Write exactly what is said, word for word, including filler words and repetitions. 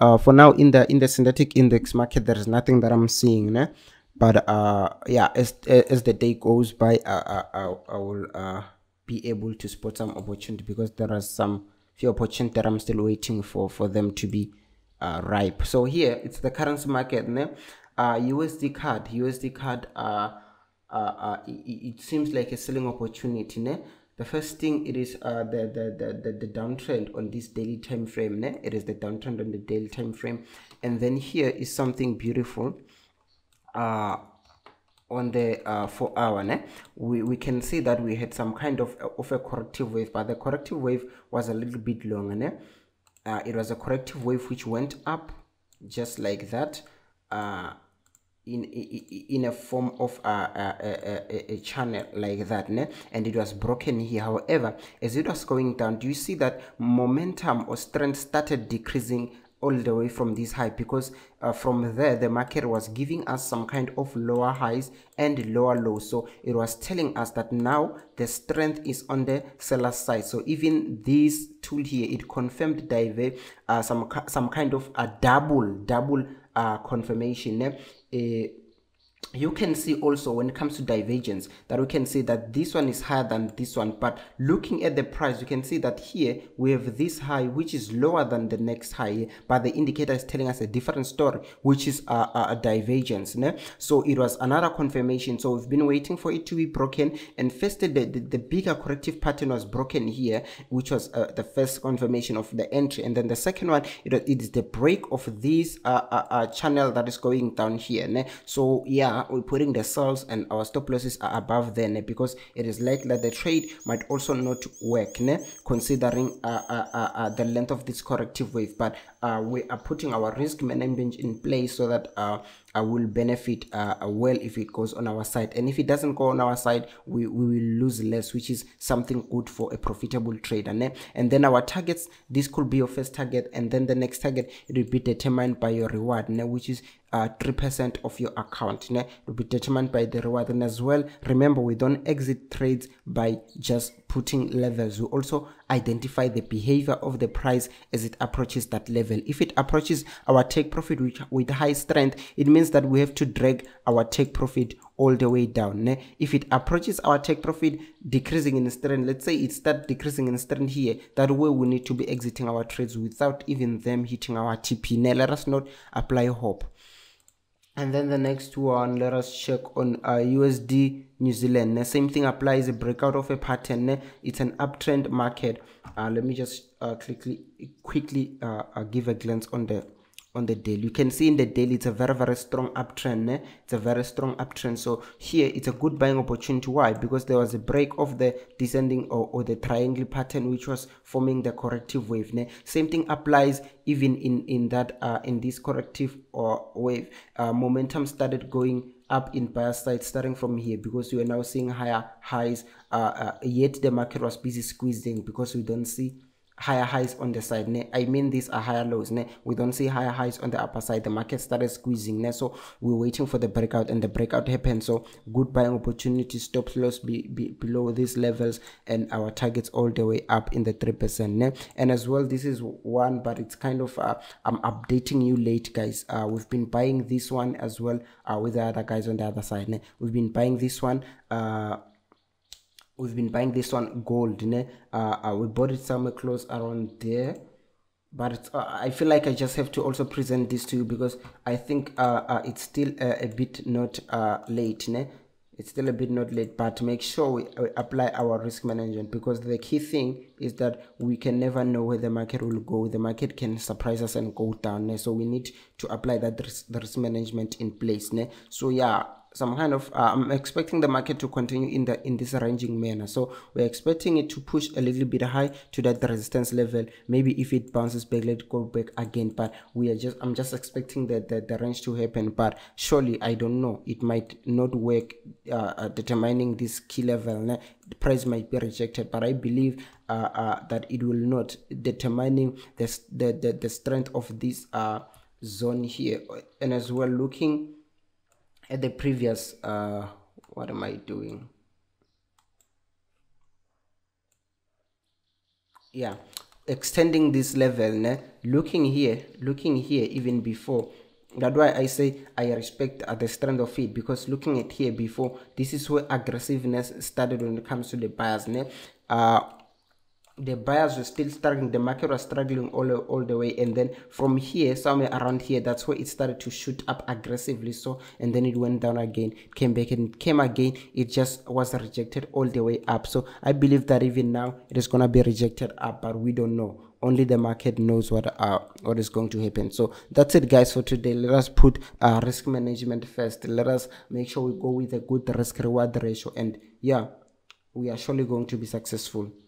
uh, for now in the in the synthetic index market there is nothing that I'm seeing, né? But uh yeah, as as the day goes by, uh, I, I will uh be able to spot some opportunity, because there are some few opportunities that I'm still waiting for for them to be uh ripe. So here it's the currency market, né? uh U S D card, U S D card, uh uh, uh it, it seems like a selling opportunity, né? The first thing, it is uh the the the, the downtrend on this daily time frame, né? It is the downtrend on the daily time frame, and then here is something beautiful. Uh on the uh four hour, né? we we can see that we had some kind of of a corrective wave, but the corrective wave was a little bit longer, né? Uh, it was a corrective wave which went up just like that, uh in in, in a form of a a, a, a channel like that, né? And it was broken here. However, as it was going down, do you see that momentum or strength started decreasing all the way from this high? Because uh, from there the market was giving us some kind of lower highs and lower lows, so it was telling us that now the strength is on the seller side. So even this tool here, it confirmed dive, uh, some some kind of a double double uh, confirmation. Uh, you can see also when it comes to divergence that we can see that this one is higher than this one, but looking at the price you can see that here we have this high which is lower than the next high, but the indicator is telling us a different story, which is a, a, a divergence, né? So it was another confirmation. So we've been waiting for it to be broken, and first the, the, the bigger corrective pattern was broken here, which was uh, the first confirmation of the entry, and then the second one, it, it is the break of this uh, uh, uh, channel that is going down here, né? So yeah, we're putting the sells and our stop losses are above then, because it is likely that the trade might also not work, né? Considering uh, uh, uh, uh, the length of this corrective wave, but uh, we are putting our risk management in place so that uh, I will benefit uh, well if it goes on our side, and if it doesn't go on our side we, we will lose less, which is something good for a profitable trader, né? And then our targets, this could be your first target, and then the next target, it will be determined by your reward, né? Which is Uh, three percent of your account, né? Will be determined by the reward. And as well, remember, we don't exit trades by just putting levels. We also identify the behavior of the price as it approaches that level. If it approaches our take profit with, with high strength, it means that we have to drag our take profit all the way down, né? If it approaches our take profit decreasing in strength, let's say it start decreasing in strength here, that way we need to be exiting our trades without even them hitting our T P, né? Let us not apply hope. And then the next one, let us check on uh, U S D New Zealand. The same thing applies, a breakout of a pattern. It's an uptrend market. Uh, let me just uh, quickly quickly uh, uh, give a glance on the on the daily. You can see in the daily it's a very very strong uptrend. It's a very strong uptrend. So here it's a good buying opportunity. Why? Because there was a break of the descending or, or the triangle pattern which was forming the corrective wave. Same thing applies even in in that uh, in this corrective or wave. Uh, momentum started going up in buyer side starting from here, because we are now seeing higher highs. Uh, uh, yet the market was busy squeezing because we don't see higher highs on the side, né? I mean these are higher lows, né? We don't see higher highs on the upper side. The market started squeezing, né? So we're waiting for the breakout, and the breakout happened. So good buying opportunity, stop loss be, be below these levels, and our targets all the way up in the three percent, né? And as well, this is one, but it's kind of uh, I'm updating you late, guys. Uh, we've been buying this one as well uh, with the other guys on the other side, né? We've been buying this one. Uh, We've been buying this one gold, né? Uh, uh, we bought it somewhere close around there, but it's, uh, I feel like I just have to also present this to you, because I think uh, uh, it's still uh, a bit not uh, late, né? It's still a bit not late, but make sure we, we apply our risk management, because the key thing is that we can never know where the market will go. The market can surprise us and go down, né? So we need to apply that risk, the risk management in place, né? So yeah. Some kind of uh, I'm expecting the market to continue in the in this ranging manner, so we're expecting it to push a little bit high to that resistance level. Maybe if it bounces back, let it go back again, but we are just I'm just expecting that the, the range to happen, but surely I don't know, it might not work uh, determining this key level, né? The price might be rejected, but I believe uh, uh, that it will not, determining the the, the, the strength of this uh, zone here. And as well, looking at the previous uh what am I doing yeah extending this level, né? looking here, looking here even before. That's why I say I respect at the strength of it, because looking at here before, this is where aggressiveness started when it comes to the buyers. Né? Uh, the buyers were still struggling, the market was struggling all, all the way, and then from here, somewhere around here, that's where it started to shoot up aggressively, so, and then it went down again, it came back and it came again, it just was rejected all the way up. So I believe that even now, it is going to be rejected up, but we don't know. Only the market knows what uh what is going to happen. So that's it, guys, for today. Let us put uh risk management first. Let us make sure we go with a good risk reward ratio, and yeah, we are surely going to be successful.